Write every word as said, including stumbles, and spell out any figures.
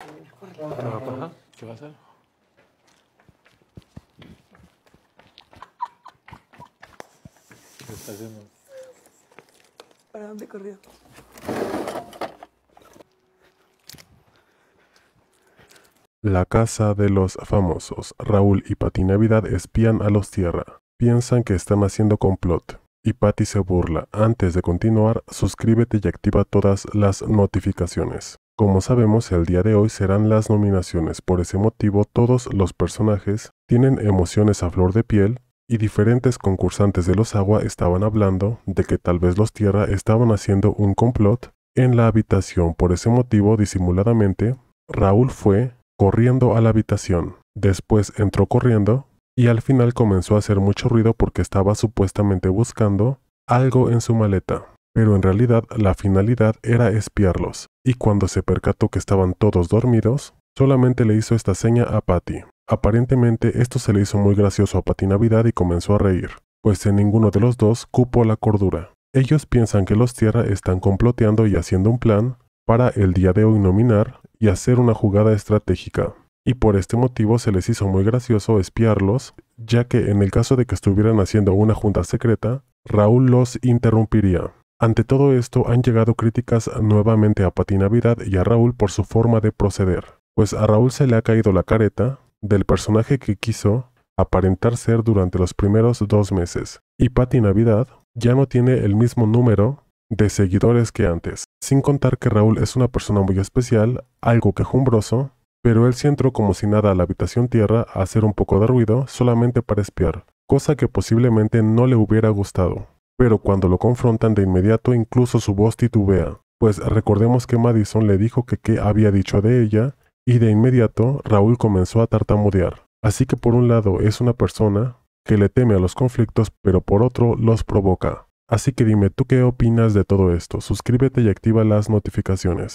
Ajá. ¿Qué va a hacer? ¿Qué está haciendo? ¿Para dónde corrió? La Casa de los Famosos. Raúl y Paty Navidad espían a los Tierra. Piensan que están haciendo complot. Y Paty se burla. Antes de continuar, suscríbete y activa todas las notificaciones. Como sabemos, el día de hoy serán las nominaciones. Por ese motivo, todos los personajes tienen emociones a flor de piel y diferentes concursantes de los Agua estaban hablando de que tal vez los Tierra estaban haciendo un complot en la habitación. Por ese motivo, disimuladamente, Raúl fue corriendo a la habitación. Después entró corriendo y al final comenzó a hacer mucho ruido porque estaba supuestamente buscando algo en su maleta. Pero en realidad la finalidad era espiarlos, y cuando se percató que estaban todos dormidos, solamente le hizo esta seña a Paty. Aparentemente esto se le hizo muy gracioso a Paty Navidad y comenzó a reír, pues en ninguno de los dos cupo la cordura. Ellos piensan que los Tierra están comploteando y haciendo un plan para el día de hoy nominar y hacer una jugada estratégica. Y por este motivo se les hizo muy gracioso espiarlos, ya que en el caso de que estuvieran haciendo una junta secreta, Raúl los interrumpiría. Ante todo esto han llegado críticas nuevamente a Paty Navidad y a Raúl por su forma de proceder, pues a Raúl se le ha caído la careta del personaje que quiso aparentar ser durante los primeros dos meses, y Paty Navidad ya no tiene el mismo número de seguidores que antes, sin contar que Raúl es una persona muy especial, algo quejumbroso, pero él sí entró como si nada a la habitación Tierra a hacer un poco de ruido solamente para espiar, cosa que posiblemente no le hubiera gustado. Pero cuando lo confrontan de inmediato incluso su voz titubea, pues recordemos que Madison le dijo que qué había dicho de ella y de inmediato Raúl comenzó a tartamudear. Así que por un lado es una persona que le teme a los conflictos pero por otro los provoca. Así que dime tú qué opinas de todo esto, suscríbete y activa las notificaciones.